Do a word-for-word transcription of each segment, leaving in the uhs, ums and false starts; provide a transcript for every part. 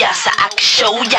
ya, so I can show ya.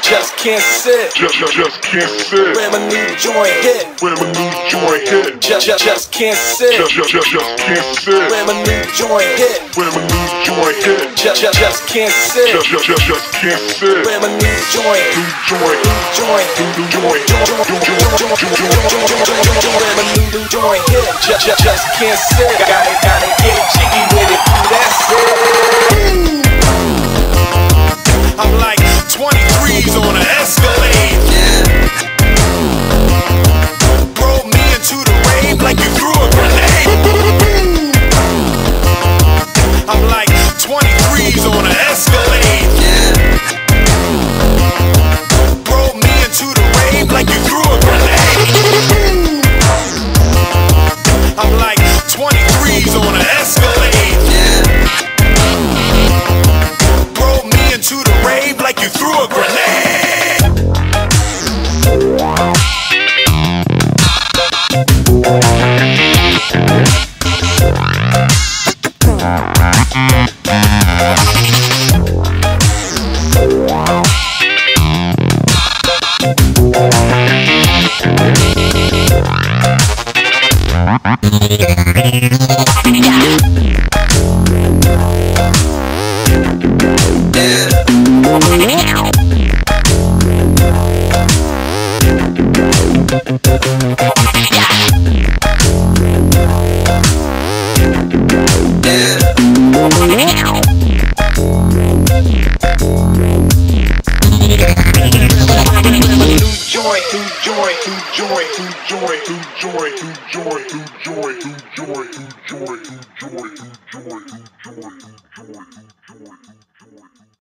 Just can't sit, just, just, just can't sit. When a new joint hit, when a new joint hit, just, just, just can't sit, just, just, just, just can't sit. When a new joint hit, when a new joint hit, just, just, just can't sit, just, just, just, just can't sit. When a new joint, new joint, new joint, new joint, when a new joint hit, just, just, just can't sit. Gotta, gotta get jiggy with it. That's it. I'm like. twenty-threes on an Escalade, yeah. Rolled me into the rave like you threw a grenade. I'm like twenty-threes on an Escalade, yeah. Rolled me into the rave like you threw a grenade. I'm like twenty-threes on an Escalade, yeah. To the rave like you threw a grenade.